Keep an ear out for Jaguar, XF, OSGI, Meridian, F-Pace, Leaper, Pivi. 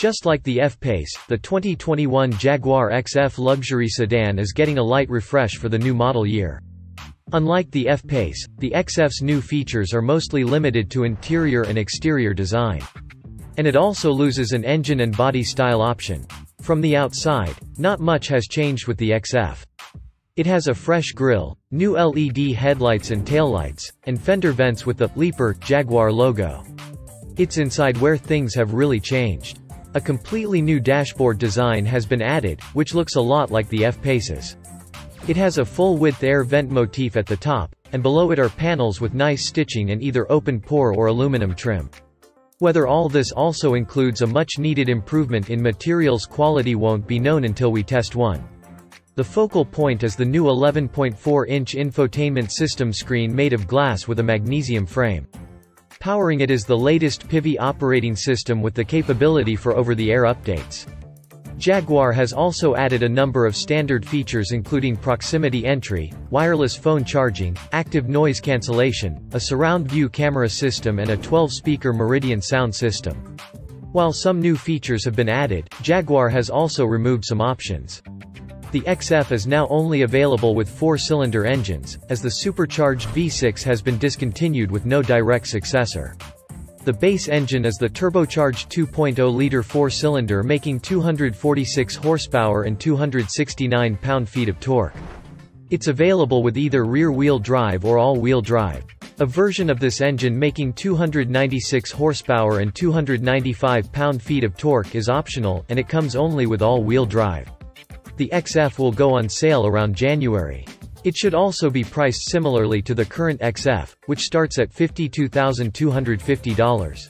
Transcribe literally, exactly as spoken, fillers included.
Just like the F-Pace, the twenty twenty-one Jaguar X F luxury sedan is getting a light refresh for the new model year. Unlike the F-Pace, the X F's new features are mostly limited to interior and exterior design. And it also loses an engine and body style option. From the outside, not much has changed with the X F. It has a fresh grille, new L E D headlights and taillights, and fender vents with the Leaper Jaguar logo. It's inside where things have really changed. A completely new dashboard design has been added, which looks a lot like the F-Pace's. It has a full-width air vent motif at the top, and below it are panels with nice stitching and either open-pore or aluminum trim. Whether all this also includes a much-needed improvement in materials quality won't be known until we test one. The focal point is the new eleven point four inch infotainment system screen made of glass with a magnesium frame. Powering it is the latest Pivi operating system with the capability for over-the-air updates. Jaguar has also added a number of standard features including proximity entry, wireless phone charging, active noise cancellation, a surround view camera system and a twelve speaker Meridian sound system. While some new features have been added, Jaguar has also removed some options. The X F is now only available with four cylinder engines, as the supercharged V six has been discontinued with no direct successor. The base engine is the turbocharged two point oh liter four cylinder making two hundred forty-six horsepower and two hundred sixty-nine pound-feet of torque. It's available with either rear-wheel drive or all-wheel drive. A version of this engine making two hundred ninety-six horsepower and two hundred ninety-five pound-feet of torque is optional, and it comes only with all-wheel drive. The X F will go on sale around January. It should also be priced similarly to the current X F, which starts at fifty-two thousand two hundred fifty dollars.